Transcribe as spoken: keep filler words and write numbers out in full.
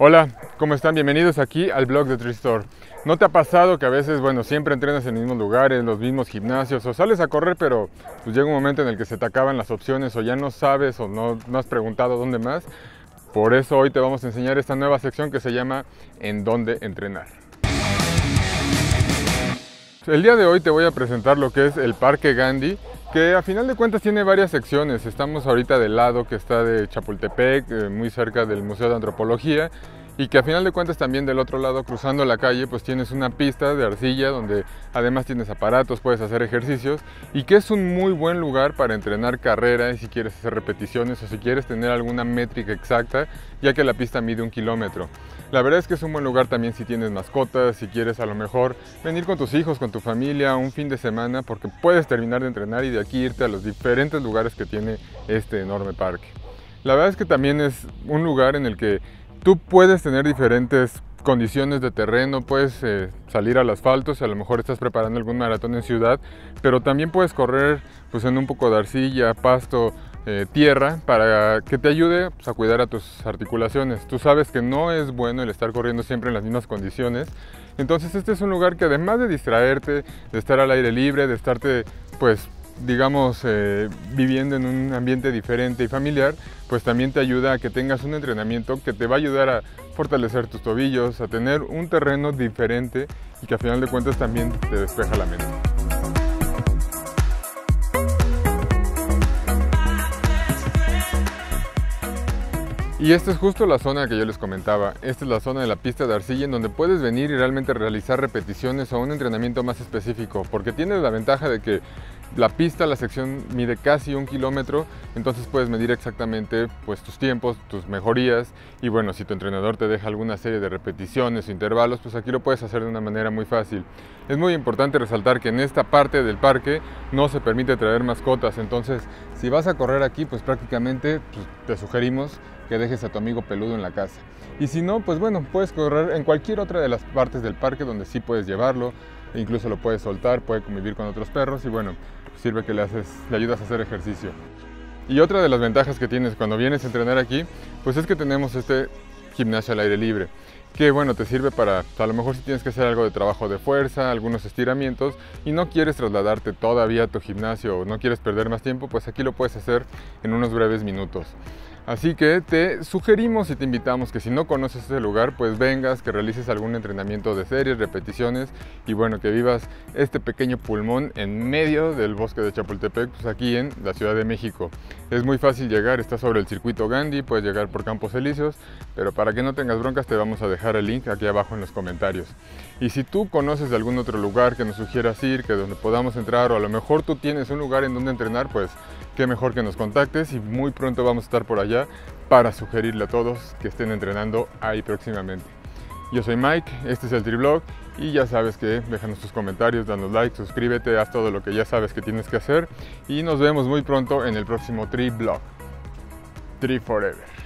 Hola, ¿cómo están? Bienvenidos aquí al blog de TriStore. ¿No te ha pasado que a veces, bueno, siempre entrenas en los mismos lugares, en los mismos gimnasios o sales a correr, pero pues llega un momento en el que se te acaban las opciones o ya no sabes o no, no has preguntado dónde más? Por eso hoy te vamos a enseñar esta nueva sección que se llama ¿En dónde entrenar? El día de hoy te voy a presentar lo que es el Parque Gandhi, que a final de cuentas tiene varias secciones. Estamos ahorita del lado que está de Chapultepec, eh, muy cerca del Museo de Antropología, y que a final de cuentas también del otro lado, cruzando la calle, pues tienes una pista de arcilla donde además tienes aparatos, puedes hacer ejercicios, y que es un muy buen lugar para entrenar carrera, y si quieres hacer repeticiones o si quieres tener alguna métrica exacta, ya que la pista mide un kilómetro. La verdad es que es un buen lugar también si tienes mascotas, si quieres a lo mejor venir con tus hijos, con tu familia, un fin de semana, porque puedes terminar de entrenar y de aquí irte a los diferentes lugares que tiene este enorme parque. La verdad es que también es un lugar en el que tú puedes tener diferentes condiciones de terreno, puedes eh, salir al asfalto si a lo mejor estás preparando algún maratón en ciudad, pero también puedes correr pues, en un poco de arcilla, pasto, eh, tierra, para que te ayude pues, a cuidar a tus articulaciones. Tú sabes que no es bueno el estar corriendo siempre en las mismas condiciones, entonces este es un lugar que además de distraerte, de estar al aire libre, de estarte pues digamos, eh, viviendo en un ambiente diferente y familiar, pues también te ayuda a que tengas un entrenamiento que te va a ayudar a fortalecer tus tobillos, a tener un terreno diferente y que a final de cuentas también te despeja la mente. Y esta es justo la zona que yo les comentaba. Esta es la zona de la pista de arcilla en donde puedes venir y realmente realizar repeticiones o un entrenamiento más específico, porque tienes la ventaja de que la pista, la sección mide casi un kilómetro, entonces puedes medir exactamente pues, tus tiempos, tus mejorías, y bueno, si tu entrenador te deja alguna serie de repeticiones o intervalos, pues aquí lo puedes hacer de una manera muy fácil. Es muy importante resaltar que en esta parte del parque no se permite traer mascotas, entonces si vas a correr aquí, pues prácticamente pues, te sugerimos que dejes a tu amigo peludo en la casa. Y si no, pues bueno, puedes correr en cualquier otra de las partes del parque donde sí puedes llevarlo, e incluso lo puedes soltar, puede convivir con otros perros y bueno, sirve que le, haces, le ayudas a hacer ejercicio. Y otra de las ventajas que tienes cuando vienes a entrenar aquí, pues es que tenemos este gimnasio al aire libre, que bueno, te sirve para, a lo mejor si tienes que hacer algo de trabajo de fuerza, algunos estiramientos, y no quieres trasladarte todavía a tu gimnasio o no quieres perder más tiempo, pues aquí lo puedes hacer en unos breves minutos. Así que te sugerimos y te invitamos que si no conoces este lugar, pues vengas, que realices algún entrenamiento de series, repeticiones y bueno, que vivas este pequeño pulmón en medio del bosque de Chapultepec, pues aquí en la Ciudad de México. Es muy fácil llegar, está sobre el circuito Gandhi, puedes llegar por Campos Elíseos, pero para que no tengas broncas te vamos a dejar el link aquí abajo en los comentarios. Y si tú conoces de algún otro lugar que nos sugieras ir, que donde podamos entrar o a lo mejor tú tienes un lugar en donde entrenar, pues qué mejor que nos contactes y muy pronto vamos a estar por allá para sugerirle a todos que estén entrenando ahí próximamente. Yo soy Mike, este es el TriVlog y ya sabes que déjanos tus comentarios, danos like, suscríbete, haz todo lo que ya sabes que tienes que hacer y nos vemos muy pronto en el próximo TriVlog. TriForever.